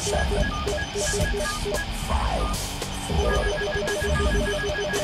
7, 6, 5, 4,